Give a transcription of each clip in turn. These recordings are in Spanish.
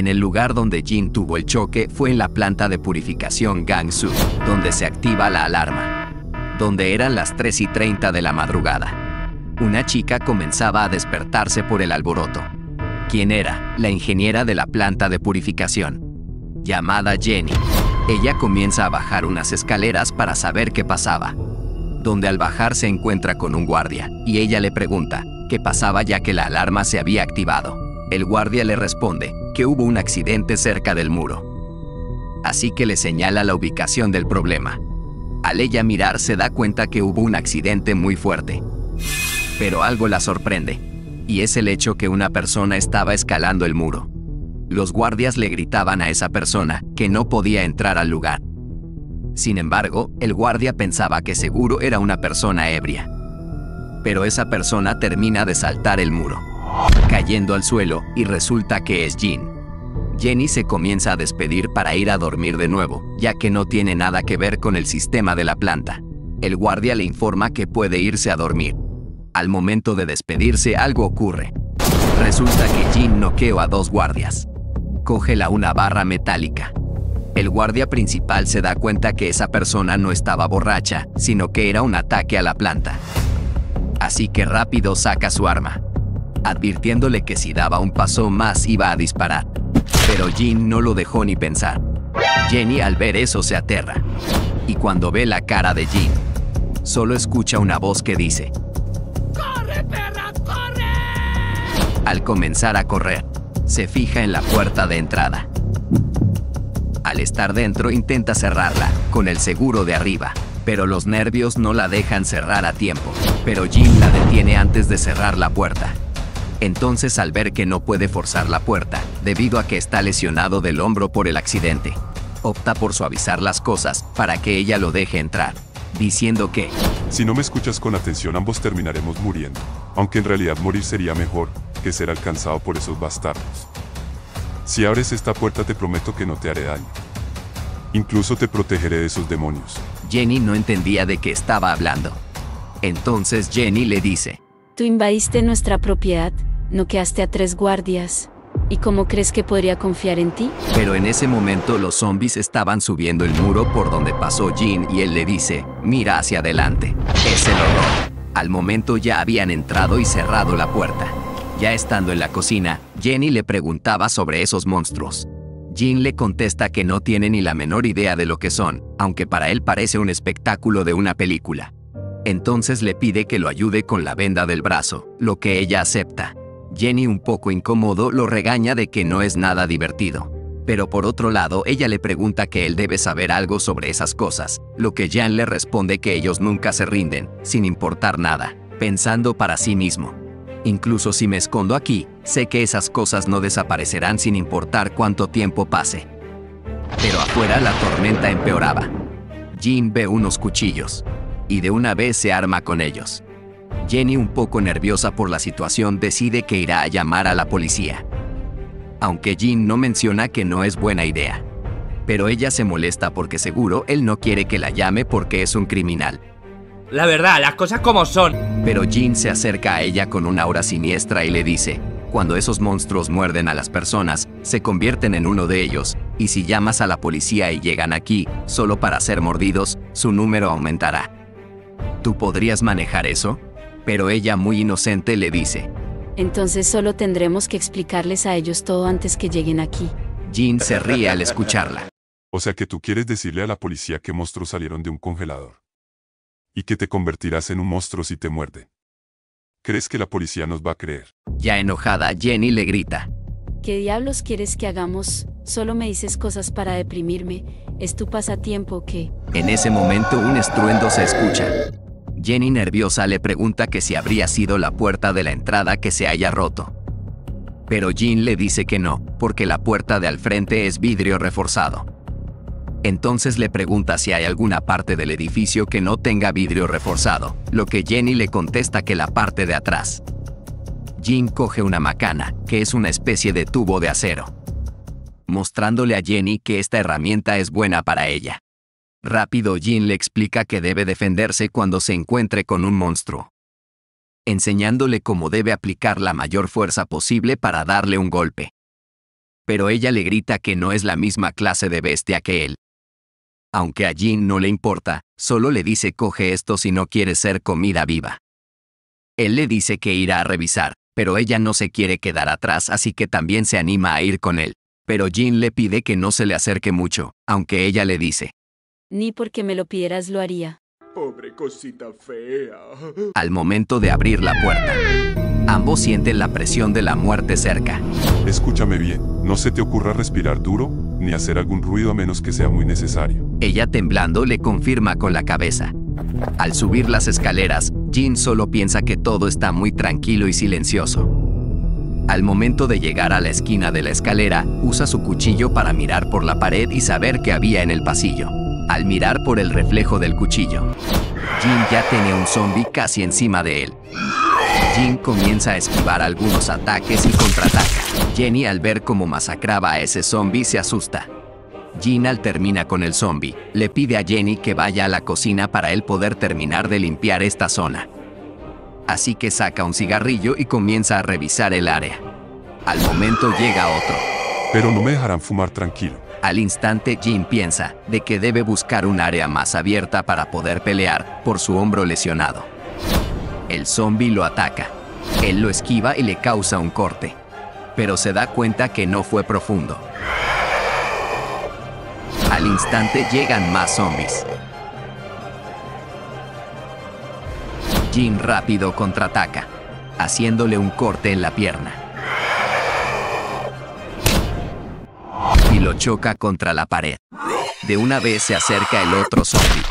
En el lugar donde Jin tuvo el choque fue en la planta de purificación Gangsu, donde se activa la alarma, donde eran las 3:30 de la madrugada. Una chica comenzaba a despertarse por el alboroto. ¿Quién era? La ingeniera de la planta de purificación, llamada Jenny. Ella comienza a bajar unas escaleras para saber qué pasaba, donde al bajar se encuentra con un guardia, y ella le pregunta qué pasaba ya que la alarma se había activado. El guardia le responde que hubo un accidente cerca del muro, así que le señala la ubicación del problema. Al ella mirar se da cuenta que hubo un accidente muy fuerte, pero algo la sorprende, y es el hecho que una persona estaba escalando el muro. Los guardias le gritaban a esa persona que no podía entrar al lugar. Sin embargo, el guardia pensaba que seguro era una persona ebria. Pero esa persona termina de saltar el muro, cayendo al suelo, y resulta que es Jin. Jenny se comienza a despedir para ir a dormir de nuevo, ya que no tiene nada que ver con el sistema de la planta. El guardia le informa que puede irse a dormir. Al momento de despedirse, algo ocurre. Resulta que Jin noqueó a dos guardias. Cógela una barra metálica. El guardia principal se da cuenta que esa persona no estaba borracha, sino que era un ataque a la planta. Así que rápido saca su arma, advirtiéndole que si daba un paso más iba a disparar. Pero Jin no lo dejó ni pensar. Jenny al ver eso se aterra. Y cuando ve la cara de Jin, solo escucha una voz que dice: ¡Corre, perra, corre! Al comenzar a correr, se fija en la puerta de entrada. Al estar dentro intenta cerrarla con el seguro de arriba, pero los nervios no la dejan cerrar a tiempo. Pero Jin la detiene antes de cerrar la puerta. Entonces, al ver que no puede forzar la puerta, debido a que está lesionado del hombro por el accidente, opta por suavizar las cosas para que ella lo deje entrar, diciendo que si no me escuchas con atención ambos terminaremos muriendo, aunque en realidad morir sería mejor que ser alcanzado por esos bastardos. Si abres esta puerta te prometo que no te haré daño. Incluso te protegeré de esos demonios. Jenny no entendía de qué estaba hablando. Entonces Jenny le dice: tú invadiste nuestra propiedad, noqueaste a tres guardias, ¿y cómo crees que podría confiar en ti? Pero en ese momento los zombies estaban subiendo el muro por donde pasó Jin, y él le dice: mira hacia adelante. Es el horror. Al momento ya habían entrado y cerrado la puerta. Ya estando en la cocina, Jenny le preguntaba sobre esos monstruos. Jin le contesta que no tiene ni la menor idea de lo que son, aunque para él parece un espectáculo de una película. Entonces le pide que lo ayude con la venda del brazo, lo que ella acepta. Jenny, un poco incómodo, lo regaña de que no es nada divertido. Pero por otro lado, ella le pregunta que él debe saber algo sobre esas cosas, lo que Jan le responde que ellos nunca se rinden, sin importar nada, pensando para sí mismo: incluso si me escondo aquí, sé que esas cosas no desaparecerán sin importar cuánto tiempo pase. Pero afuera la tormenta empeoraba. Jin ve unos cuchillos, y de una vez se arma con ellos. Jenny, un poco nerviosa por la situación, decide que irá a llamar a la policía, aunque Jin no menciona que no es buena idea. Pero ella se molesta porque seguro él no quiere que la llame porque es un criminal. La verdad, las cosas como son. Pero Jin se acerca a ella con una aura siniestra y le dice: cuando esos monstruos muerden a las personas, se convierten en uno de ellos, y si llamas a la policía y llegan aquí, solo para ser mordidos, su número aumentará. ¿Tú podrías manejar eso? Pero ella, muy inocente, le dice: entonces solo tendremos que explicarles a ellos todo antes que lleguen aquí. Jin se ríe al escucharla. O sea que tú quieres decirle a la policía que monstruos salieron de un congelador, y que te convertirás en un monstruo si te muerden. ¿Crees que la policía nos va a creer? Ya enojada, Jenny le grita: ¿qué diablos quieres que hagamos? Solo me dices cosas para deprimirme. ¿Es tu pasatiempo que...? En ese momento un estruendo se escucha. Jenny, nerviosa, le pregunta que si habría sido la puerta de la entrada que se haya roto. Pero Jin le dice que no, porque la puerta de al frente es vidrio reforzado. Entonces le pregunta si hay alguna parte del edificio que no tenga vidrio reforzado, lo que Jenny le contesta que la parte de atrás. Jin coge una macana, que es una especie de tubo de acero, mostrándole a Jenny que esta herramienta es buena para ella. Rápido Jin le explica que debe defenderse cuando se encuentre con un monstruo, enseñándole cómo debe aplicar la mayor fuerza posible para darle un golpe. pero ella le grita que no es la misma clase de bestia que él. Aunque a Jin no le importa, solo le dice coge esto si no quiere ser comida viva. Él le dice que irá a revisar, pero ella no se quiere quedar atrás así que también se anima a ir con él. Pero Jin le pide que no se le acerque mucho, aunque ella le dice: ni porque me lo pidieras lo haría. Pobre cosita fea. Al momento de abrir la puerta, ambos sienten la presión de la muerte cerca. Escúchame bien, no se te ocurra respirar duro, ni hacer algún ruido a menos que sea muy necesario. Ella temblando le confirma con la cabeza. Al subir las escaleras, Jin solo piensa que todo está muy tranquilo y silencioso. Al momento de llegar a la esquina de la escalera, usa su cuchillo para mirar por la pared y saber qué había en el pasillo. Al mirar por el reflejo del cuchillo, Jin ya tiene un zombie casi encima de él. Jin comienza a esquivar algunos ataques y contraataca. Jenny, al ver cómo masacraba a ese zombie, se asusta. Jin, al terminar con el zombie, le pide a Jenny que vaya a la cocina para él poder terminar de limpiar esta zona. Así que saca un cigarrillo y comienza a revisar el área. Al momento llega otro. Pero no me dejarán fumar tranquilo. Al instante, Jin piensa de que debe buscar un área más abierta para poder pelear por su hombro lesionado. El zombie lo ataca. Él lo esquiva y le causa un corte, pero se da cuenta que no fue profundo. Al instante llegan más zombies. Jin rápido contraataca, haciéndole un corte en la pierna. Lo choca contra la pared. De una vez se acerca el otro zombie.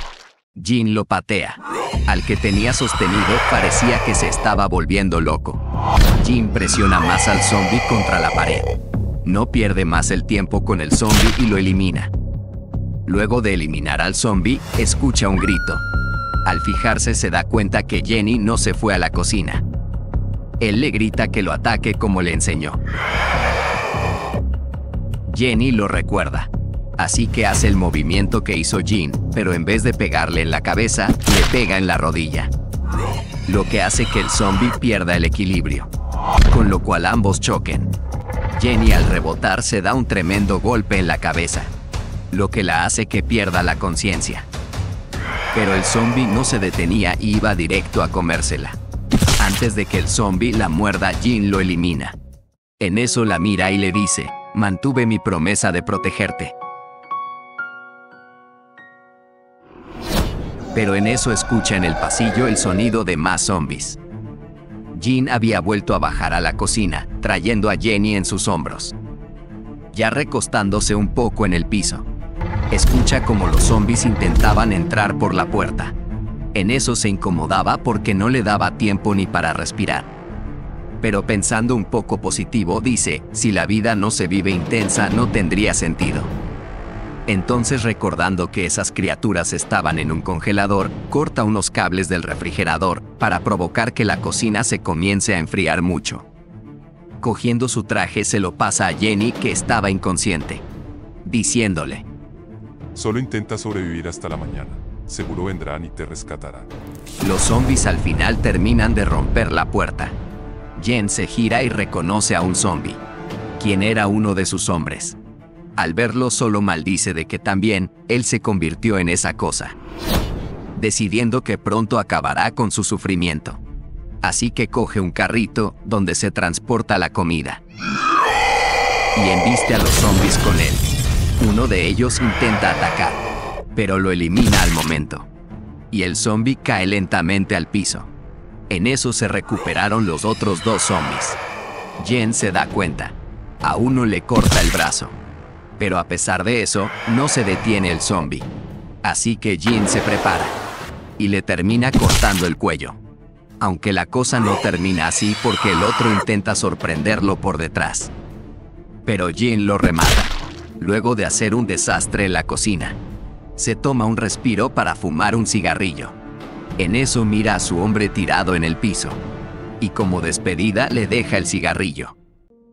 Jin lo patea. Al que tenía sostenido parecía que se estaba volviendo loco. Jin presiona más al zombie contra la pared. No pierde más el tiempo con el zombie y lo elimina. Luego de eliminar al zombie, escucha un grito. Al fijarse se da cuenta que Jenny no se fue a la cocina. Él le grita que lo ataque como le enseñó. Jenny lo recuerda, así que hace el movimiento que hizo Jin, pero en vez de pegarle en la cabeza, le pega en la rodilla, lo que hace que el zombie pierda el equilibrio, con lo cual ambos choquen. Jenny, al rebotar, se da un tremendo golpe en la cabeza, lo que la hace que pierda la conciencia. Pero el zombie no se detenía y iba directo a comérsela. Antes de que el zombie la muerda, Jin lo elimina. En eso la mira y le dice: mantuve mi promesa de protegerte. Pero en eso escucha en el pasillo el sonido de más zombies. Jin había vuelto a bajar a la cocina, trayendo a Jenny en sus hombros. Ya recostándose un poco en el piso, escucha como los zombies intentaban entrar por la puerta. En eso se incomodaba porque no le daba tiempo ni para respirar. Pero pensando un poco positivo, dice: si la vida no se vive intensa, no tendría sentido. Entonces, recordando que esas criaturas estaban en un congelador, corta unos cables del refrigerador para provocar que la cocina se comience a enfriar mucho. Cogiendo su traje, se lo pasa a Jenny, que estaba inconsciente, diciéndole: solo intenta sobrevivir hasta la mañana. Seguro vendrán y te rescatarán. Los zombies al final terminan de romper la puerta. Jen se gira y reconoce a un zombie, quien era uno de sus hombres. Al verlo solo maldice de que también él se convirtió en esa cosa, decidiendo que pronto acabará con su sufrimiento. Así que coge un carrito donde se transporta la comida y embiste a los zombies con él. Uno de ellos intenta atacar, pero lo elimina al momento, y el zombie cae lentamente al piso. En eso se recuperaron los otros dos zombies. Jen se da cuenta. A uno le corta el brazo, pero a pesar de eso, no se detiene el zombie. Así que Jen se prepara y le termina cortando el cuello. Aunque la cosa no termina así porque el otro intenta sorprenderlo por detrás, pero Jen lo remata. Luego de hacer un desastre en la cocina, se toma un respiro para fumar un cigarrillo. En eso mira a su hombre tirado en el piso, y como despedida le deja el cigarrillo.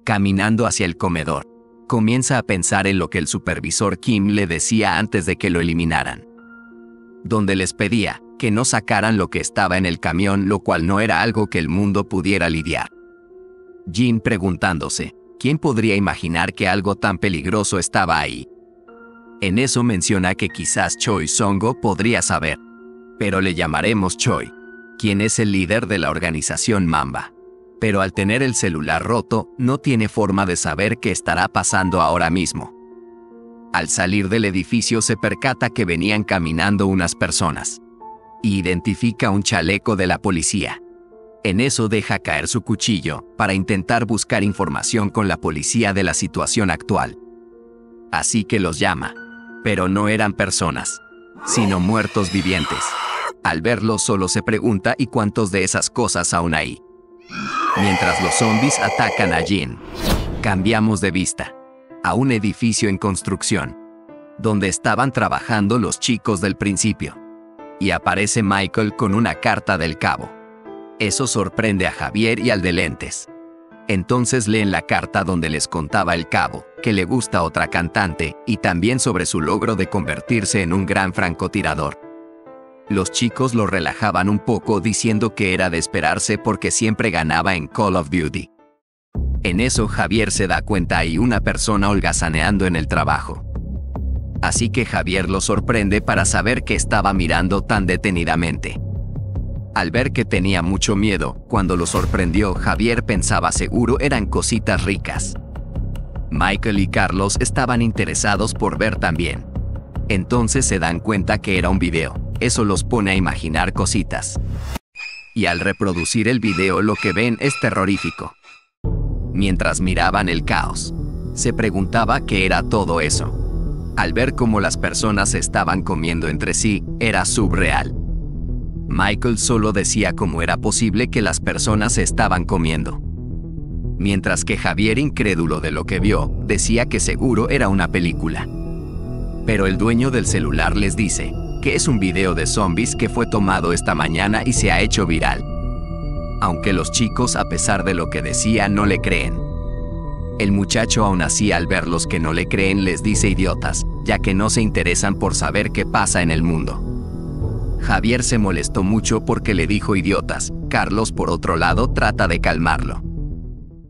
Caminando hacia el comedor, comienza a pensar en lo que el supervisor Kim le decía antes de que lo eliminaran, donde les pedía que no sacaran lo que estaba en el camión, lo cual no era algo que el mundo pudiera lidiar. Jin preguntándose ¿Quién podría imaginar que algo tan peligroso estaba ahí? En eso menciona que quizás Choi Song-ho podría saber, pero le llamaremos Choi, quien es el líder de la organización Mamba. Pero al tener el celular roto, no tiene forma de saber qué estará pasando ahora mismo. Al salir del edificio se percata que venían caminando unas personas. Y identifica un chaleco de la policía. En eso deja caer su cuchillo, para intentar buscar información con la policía de la situación actual. Así que los llama. Pero no eran personas, sino muertos vivientes. Al verlo solo se pregunta ¿y cuántos de esas cosas aún hay? Mientras los zombies atacan a Jin, cambiamos de vista a un edificio en construcción, donde estaban trabajando los chicos del principio. Y aparece Michael con una carta del cabo. Eso sorprende a Javier y al de lentes. Entonces leen la carta donde les contaba el cabo, que le gusta otra cantante, y también sobre su logro de convertirse en un gran francotirador. Los chicos lo relajaban un poco diciendo que era de esperarse porque siempre ganaba en Call of Duty. En eso Javier se da cuenta hay una persona holgazaneando en el trabajo. Así que Javier lo sorprende para saber que estaba mirando tan detenidamente. Al ver que tenía mucho miedo, cuando lo sorprendió, Javier pensaba seguro eran cositas ricas. Michael y Carlos estaban interesados por ver también. Entonces se dan cuenta que era un video. Eso los pone a imaginar cositas. Y al reproducir el video lo que ven es terrorífico. Mientras miraban el caos, se preguntaba qué era todo eso. Al ver cómo las personas se estaban comiendo entre sí, era surreal. Michael solo decía cómo era posible que las personas se estaban comiendo. Mientras que Javier, incrédulo de lo que vio, decía que seguro era una película. Pero el dueño del celular les dice que es un video de zombies que fue tomado esta mañana y se ha hecho viral. Aunque los chicos, a pesar de lo que decía, no le creen. El muchacho aún así, al verlos que no le creen, les dice idiotas, ya que no se interesan por saber qué pasa en el mundo. Javier se molestó mucho porque le dijo idiotas. Carlos, por otro lado, trata de calmarlo.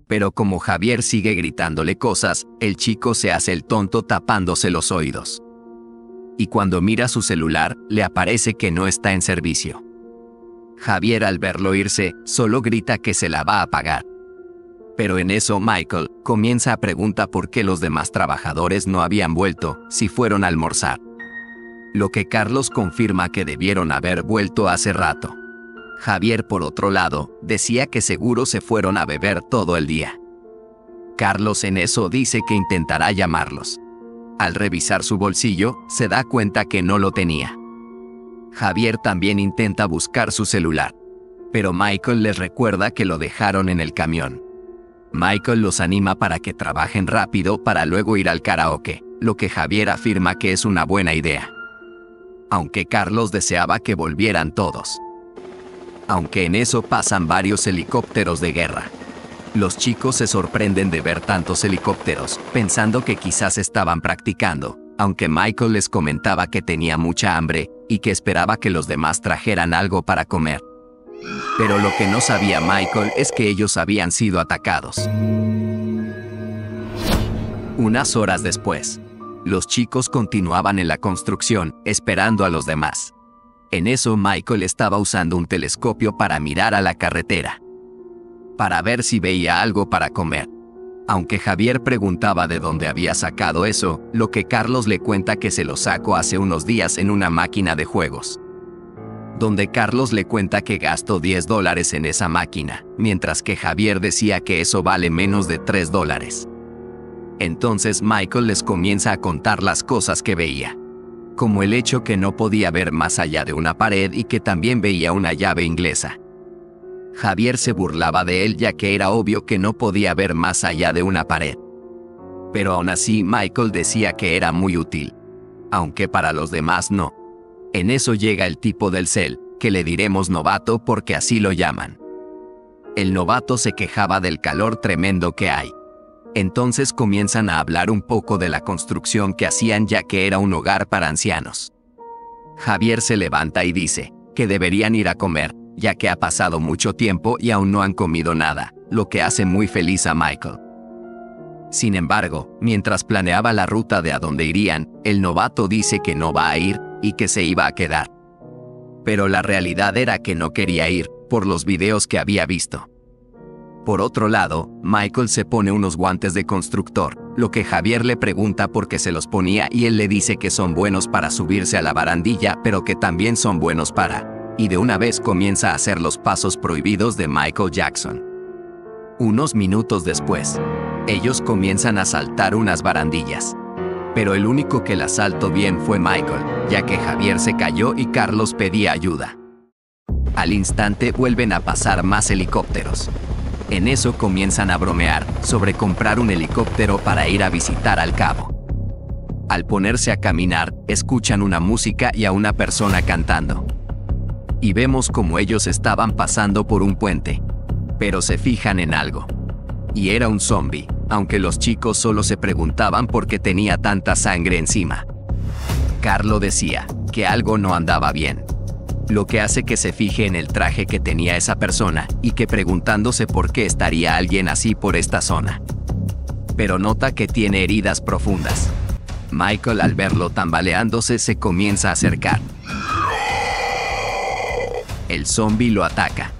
Pero como Javier sigue gritándole cosas, el chico se hace el tonto tapándose los oídos. Y cuando mira su celular, le aparece que no está en servicio. Javier, al verlo irse, solo grita que se la va a pagar. Pero en eso Michael comienza a preguntar por qué los demás trabajadores no habían vuelto, si fueron a almorzar. Lo que Carlos confirma que debieron haber vuelto hace rato. Javier, por otro lado, decía que seguro se fueron a beber todo el día. Carlos en eso dice que intentará llamarlos. Al revisar su bolsillo, se da cuenta que no lo tenía. Javier también intenta buscar su celular, pero Michael les recuerda que lo dejaron en el camión. Michael los anima para que trabajen rápido para luego ir al karaoke, lo que Javier afirma que es una buena idea. Aunque Carlos deseaba que volvieran todos. Aunque en eso pasan varios helicópteros de guerra. Los chicos se sorprenden de ver tantos helicópteros, pensando que quizás estaban practicando, aunque Michael les comentaba que tenía mucha hambre y que esperaba que los demás trajeran algo para comer. Pero lo que no sabía Michael es que ellos habían sido atacados. Unas horas después, los chicos continuaban en la construcción, esperando a los demás. En eso Michael estaba usando un telescopio para mirar a la carretera, para ver si veía algo para comer. Aunque Javier preguntaba de dónde había sacado eso, lo que Carlos le cuenta que se lo sacó hace unos días en una máquina de juegos. Donde Carlos le cuenta que gastó $10 en esa máquina, mientras que Javier decía que eso vale menos de $3. Entonces Michael les comienza a contar las cosas que veía, como el hecho que no podía ver más allá de una pared y que también veía una llave inglesa. Javier se burlaba de él ya que era obvio que no podía ver más allá de una pared. Pero aún así Michael decía que era muy útil, aunque para los demás no. En eso llega el tipo del cel, que le diremos novato porque así lo llaman. El novato se quejaba del calor tremendo que hay. Entonces comienzan a hablar un poco de la construcción que hacían ya que era un hogar para ancianos. Javier se levanta y dice que deberían ir a comer, ya que ha pasado mucho tiempo y aún no han comido nada, lo que hace muy feliz a Michael. Sin embargo, mientras planeaba la ruta de a dónde irían, el novato dice que no va a ir y que se iba a quedar. Pero la realidad era que no quería ir, por los videos que había visto. Por otro lado, Michael se pone unos guantes de constructor, lo que Javier le pregunta por qué se los ponía y él le dice que son buenos para subirse a la barandilla, pero que también son buenos para... Y de una vez comienza a hacer los pasos prohibidos de Michael Jackson. Unos minutos después, ellos comienzan a saltar unas barandillas. Pero el único que la saltó bien fue Michael, ya que Javier se cayó y Carlos pedía ayuda. Al instante vuelven a pasar más helicópteros. En eso comienzan a bromear sobre comprar un helicóptero para ir a visitar al cabo. Al ponerse a caminar, escuchan una música y a una persona cantando. Y vemos como ellos estaban pasando por un puente. Pero se fijan en algo. Y era un zombie, aunque los chicos solo se preguntaban por qué tenía tanta sangre encima. Carlo decía que algo no andaba bien, lo que hace que se fije en el traje que tenía esa persona y que preguntándose por qué estaría alguien así por esta zona. Pero nota que tiene heridas profundas. Michael, al verlo tambaleándose, se comienza a acercar. El zombi lo ataca,